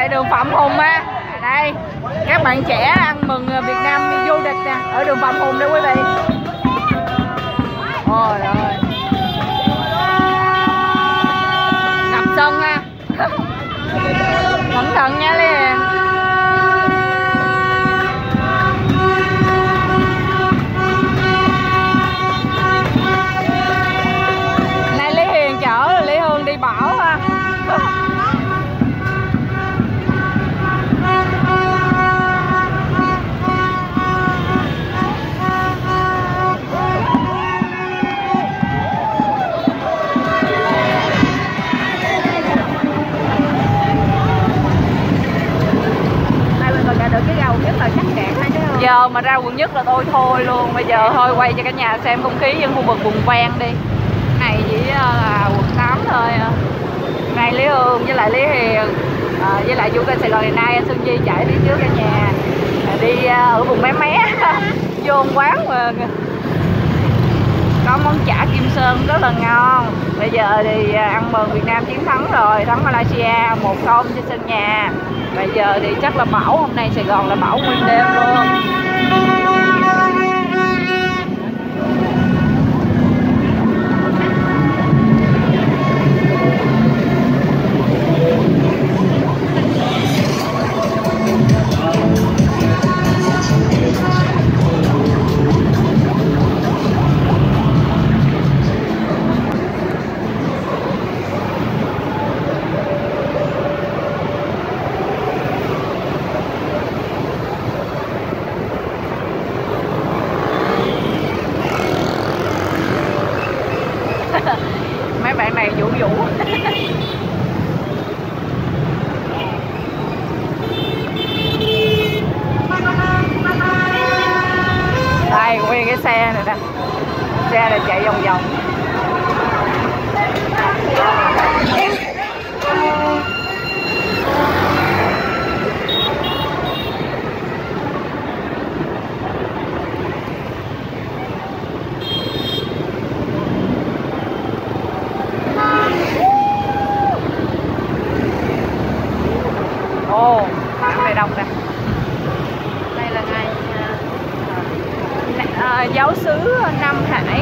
tại đường Phạm Hùng á. Đây, các bạn trẻ ăn mừng Việt Nam đi du lịch nè, ở đường Phạm Hùng đây quý vị. Ôi ơi, ngập sân ha. Cẩn thận nha liền. Giờ mà ra quận nhất là tôi thôi luôn. Bây giờ thôi quay cho cả nhà xem không khí dân khu vực vùng ven đi. Này chỉ là quận 8 thôi. Này Lý Hương với lại Lý Hiền với lại du kênh Sài Gòn ngày nay, Xuân Di chạy đi trước cả nhà. Đi ở vùng mé mé vô quán mà có món chả Kim Sơn rất là ngon. Bây giờ thì ăn mừng Việt Nam chiến thắng rồi, thắng Malaysia 1-0 trên sân nhà. Bây giờ thì chắc là bão, hôm nay Sài Gòn là bão nguyên đêm luôn. Mấy bạn này vũ vũ. Đây nguyên cái xe này nè, xe này chạy vòng vòng. Giáo sứ Nam Hải.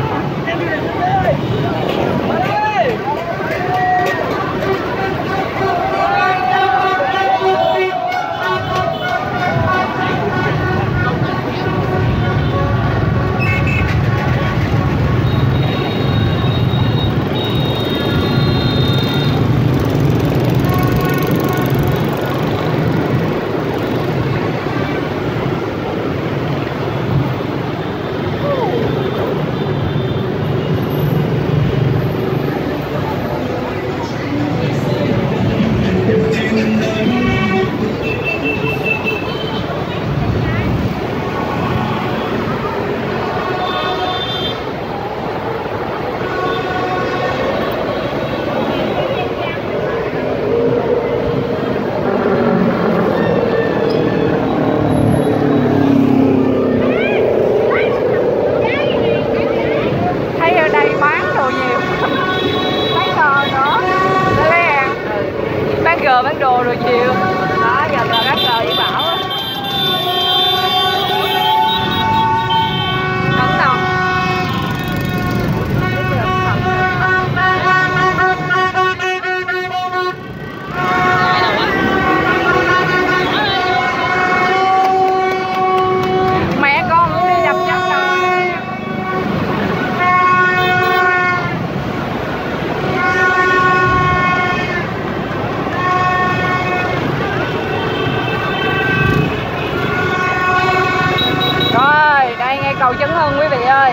Cầu Chánh Hưng quý vị ơi.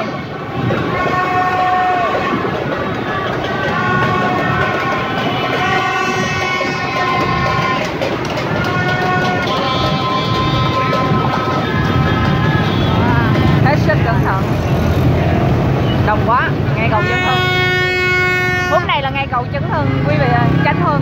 Hết sức cẩn thận. Đông quá, ngay cầu Chánh Hưng. Hôm nay là ngay cầu Chánh Hưng quý vị ơi, Chánh Hưng.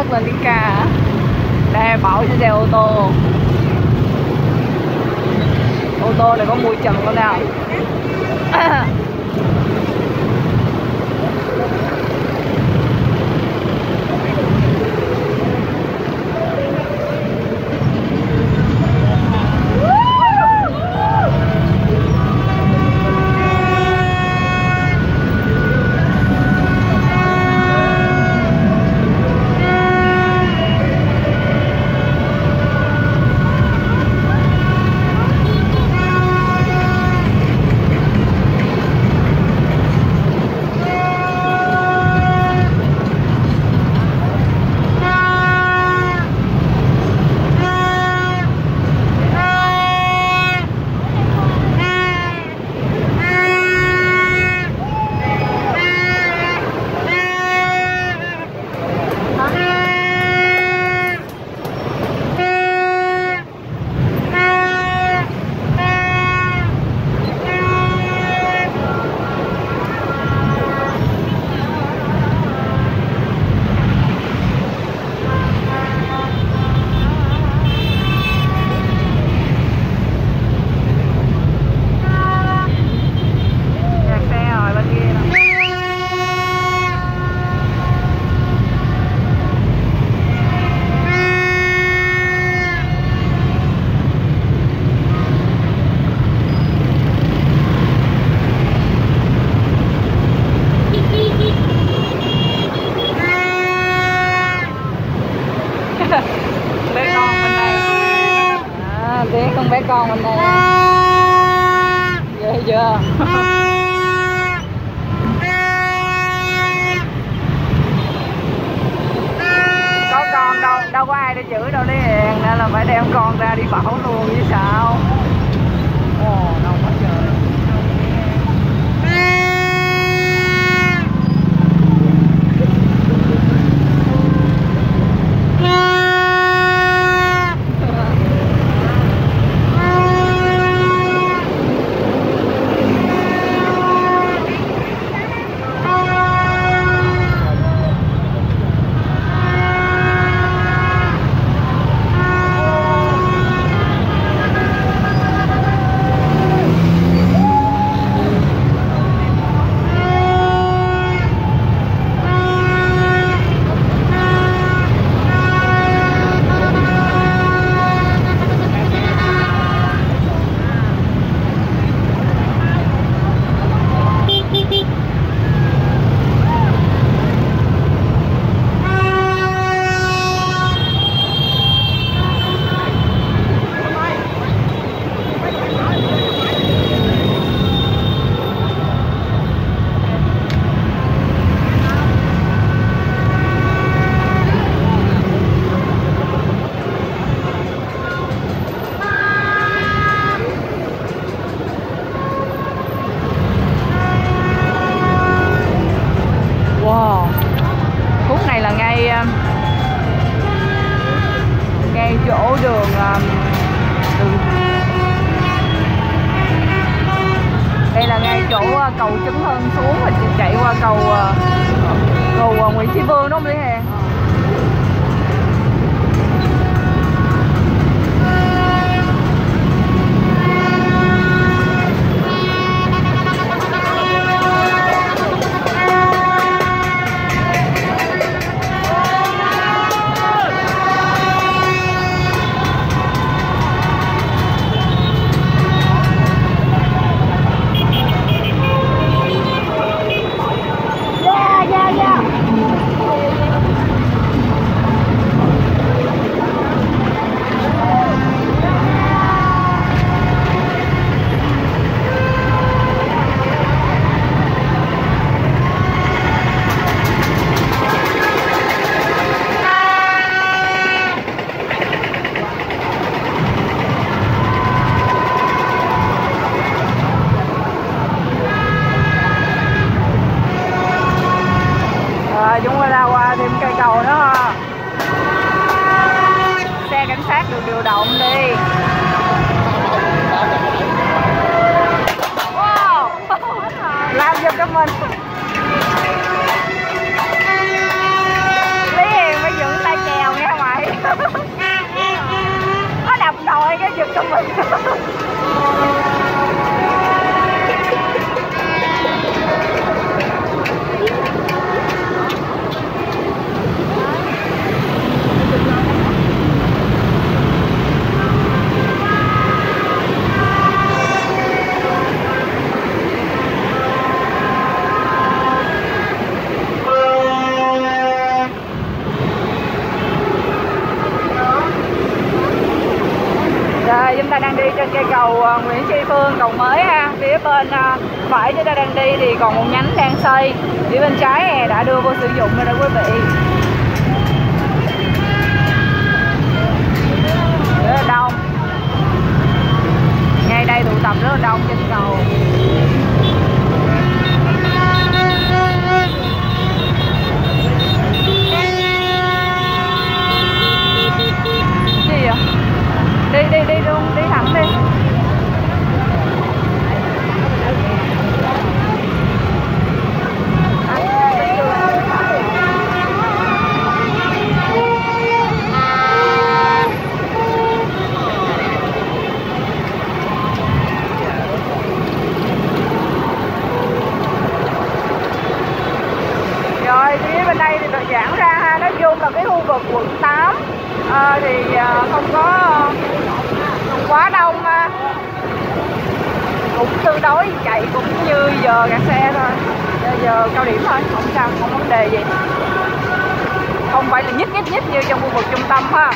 rất là ly ca. Đây bảo cho xe ô tô. Ô tô này có mùi trần không nào. Con mình đây dễ chưa. Có con đâu có ai để chửi đâu đấy hiền, nên là phải đem con ra đi bảo luôn chứ sao. Đâu có chửi. Đây là ngay chỗ cầu Chánh Hưng xuống mình chạy qua cầu Nguyễn Tri Phương đúng không Lý Hèn? cầu Nguyễn Tri Phương, cầu mới ha. Phía bên phải chúng ta đang đi thì còn một nhánh đang xây, phía bên trái này đã đưa vô sử dụng rồi đó quý vị. Rất là đông, ngay đây tụ tập rất là đông trên cầu. Đi luôn, đi thẳng đi. Rồi phía bên đây thì tôi giãn ra ha, nói chung là cái khu vực quận 8 thì không có quá đông, cũng tương đối chạy cũng như giờ gạt xe thôi, giờ cao điểm thôi, không sao, không vấn đề gì, không phải là nhích như trong khu vực trung tâm ha.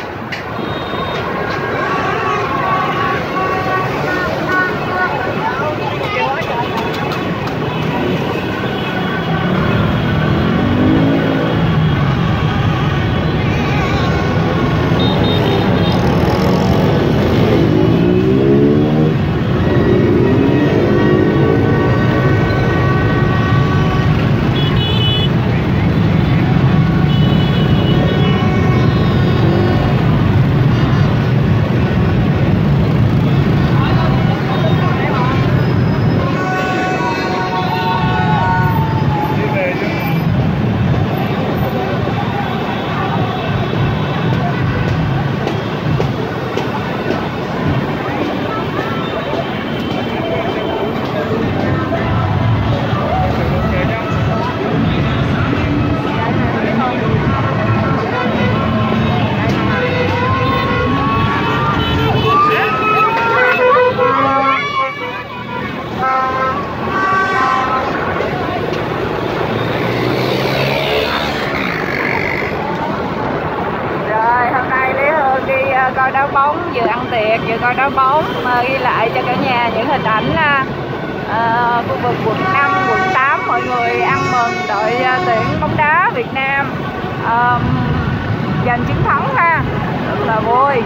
Coi đá bóng, vừa ăn tiệc vừa coi đá bóng, ghi lại cho cả nhà những hình ảnh khu vực quận 5, quận 8 mọi người ăn mừng đội tuyển bóng đá Việt Nam giành chiến thắng ha, rất là vui.